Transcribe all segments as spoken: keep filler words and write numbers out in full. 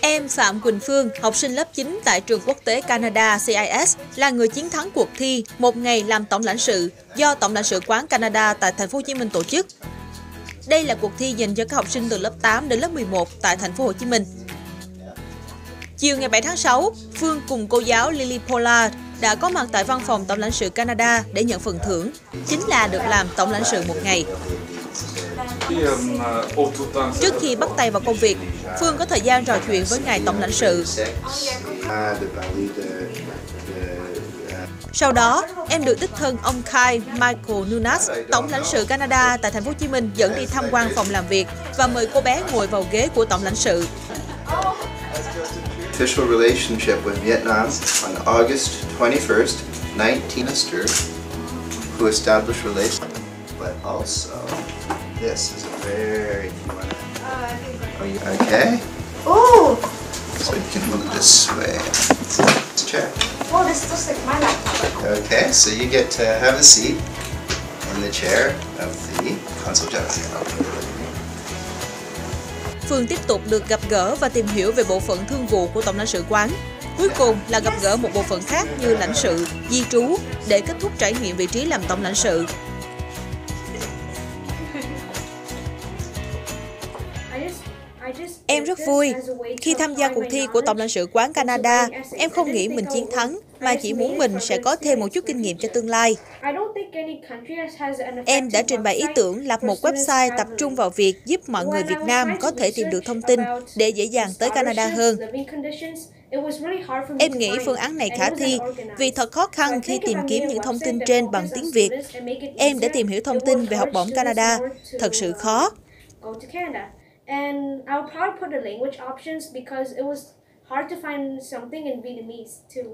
Em Phạm Quỳnh Phương, học sinh lớp chín tại trường quốc tế Canada C I S, là người chiến thắng cuộc thi Một ngày làm tổng lãnh sự do Tổng lãnh sự quán Canada tại Thành phố Hồ Chí Minh tổ chức. Đây là cuộc thi dành cho các học sinh từ lớp tám đến lớp mười một tại Thành phố Hồ Chí Minh. Chiều ngày bảy tháng sáu, Phương cùng cô giáo Lily Pollard đã có mặt tại văn phòng Tổng lãnh sự Canada để nhận phần thưởng, chính là được làm tổng lãnh sự một ngày. Trước khi bắt tay vào công việc, Phương có thời gian trò chuyện với ngài tổng lãnh sự. Sau đó, em được đích thân ông Kai Michael Nunes, tổng lãnh sự Canada tại Thành phố Hồ Chí Minh dẫn đi tham quan phòng làm việc và mời cô bé ngồi vào ghế của tổng lãnh sự. Official relationship with Vietnam on August twenty-first, nineteen minister who established relations, but also this is a very new one. Are you okay? Oh! So you can move this way. Let's check. Oh, this looks like my laptop. Okay, so you get to have a seat in the chair of the consul general. Phương tiếp tục được gặp gỡ và tìm hiểu về bộ phận thương vụ của Tổng lãnh sự quán. Cuối cùng là gặp gỡ một bộ phận khác như lãnh sự, di trú để kết thúc trải nghiệm vị trí làm Tổng lãnh sự. Em rất vui. Khi tham gia cuộc thi của Tổng lãnh sự quán Canada, em không nghĩ mình chiến thắng, mà chỉ muốn mình sẽ có thêm một chút kinh nghiệm cho tương lai. Em đã trình bày ý tưởng lập một website tập trung vào việc giúp mọi người Việt Nam có thể tìm được thông tin để dễ dàng tới Canada hơn. Em nghĩ phương án này khả thi vì thật khó khăn khi tìm kiếm những thông tin trên bằng tiếng Việt. Em đã tìm hiểu thông tin về học bổng Canada, thật sự khó. And I'll probably put the language options because it was hard to find something in Vietnamese too.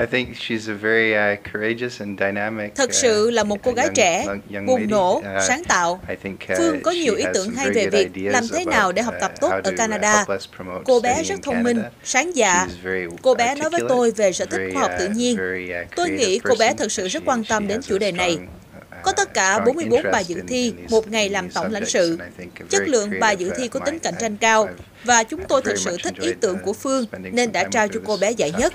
I think she's a very uh, courageous and dynamic. Thật sự là một cô gái trẻ, bùng nổ, sáng tạo. Phương có nhiều ý tưởng hay về việc làm thế nào để học tập tốt ở Canada. Cô bé rất thông minh, sáng dạ. Cô bé nói với tôi về sở thích khoa học tự nhiên. Tôi nghĩ cô bé thật sự rất quan tâm đến chủ đề này. Có tất cả bốn mươi bốn bài dự thi một ngày làm tổng lãnh sự. Chất lượng bài dự thi có tính cạnh tranh cao và chúng tôi thực sự thích ý tưởng của Phương nên đã trao cho cô bé giải nhất.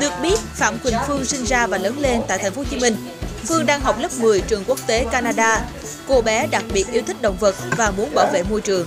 Được biết, Phạm Quỳnh Phương sinh ra và lớn lên tại Thành phố Hồ Chí Minh. Phương đang học lớp mười trường quốc tế Canada. Cô bé đặc biệt yêu thích động vật và muốn bảo vệ môi trường.